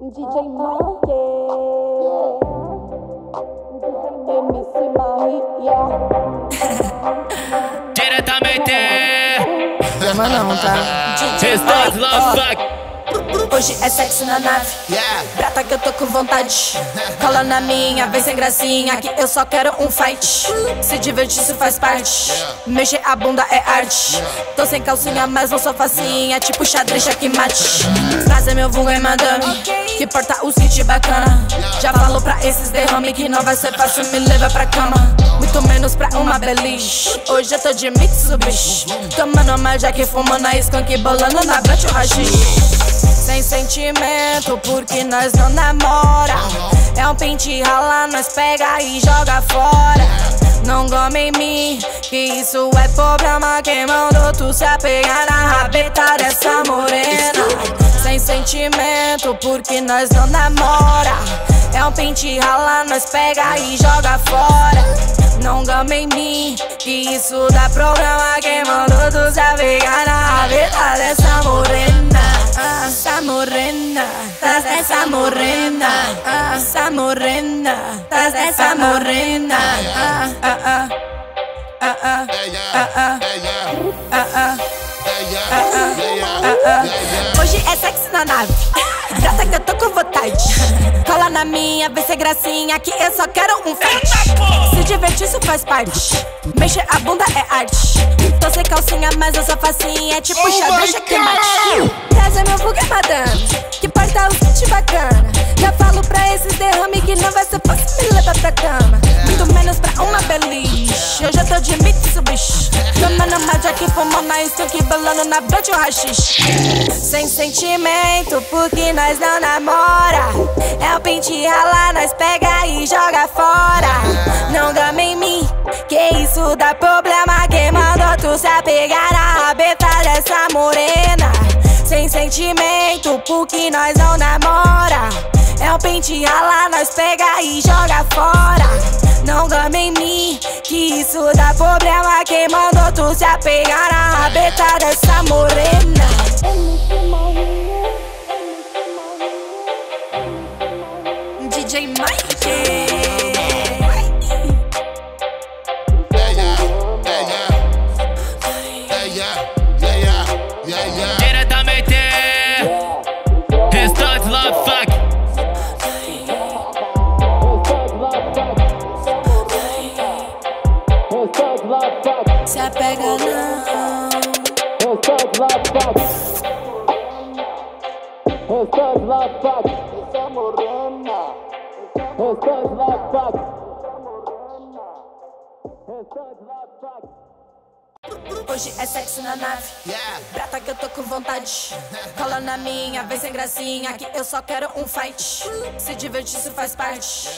DJ Márquete, MC Magia. Diretamente. Semana Estás lá, hoje é sexo na nave. Brata que eu tô com vontade. Cola na minha, vem sem gracinha, que eu só quero um fight. Se divertir, isso faz parte. Mexer a bunda é arte. Tô sem calcinha, mas não sou facinha, tipo xadrez, checkmate. Trazer meu vulgo em madame, que porta o kit bacana. Já falou pra esses derrame que não vai ser fácil, me leva pra cama. Muito menos pra uma beliche. Hoje eu tô de Mitsubishi, tomando uma Jack, fumando a Skunk, bolando na brete o hashish. Sem sentimento, porque nós não namora. É um pente rala, nós pega e joga fora. Não gome em mim, que isso é problema. Quem mandou tu se apegar na rabeta dessa morena? Sem sentimento, porque nós não namora. É um pente rala, nós pega e joga fora. Não gome em mim, que isso dá problema. Quem mandou tu se apegar na rabeta dessa morena? Essa morena, traz essa morena. Essa morena, traz essa morena. Hoje é sexo na nave. Brata que eu tô com vontade. Cola na minha, vê se é gracinha, que eu só quero um fight. Se divertir, isso faz parte. Mexer a bunda é arte. Tô sem calcinha, mas eu sou facinha, tipo xadrez, checkmate. Traz meu vulgo é madame, que porta o kit bacana. Já falo pra esses derrame que não vai ser fácil, me leva pra cama. Muito menos pra uma beliche. Hoje eu tô de Mitsubishi, tomando uma Jack, fumando a Skunk, bolando na brete o hashish. Sem sentimento, porque nós não namora. É o pente rala, nós pega e joga fora. Não gama em mim, que isso dá problema. Quem mandou tu se apegar na rabeta dessa morena? Sem sentimento, porque nós não namora. É o pente rala, nós pega e joga fora. Não gama em mim, que isso dá problema. Quem mandou tu se apegar na rabeta dessa morena? DJ Mayk, diretamente. Estás lá, fuck. Se apega não. Estás lá, fuck. Essa morena. Hoje é sexo na nave. Brata que eu tô com vontade. Cola na minha, vem sem gracinha, que eu só quero um fight. Se divertir, isso faz parte.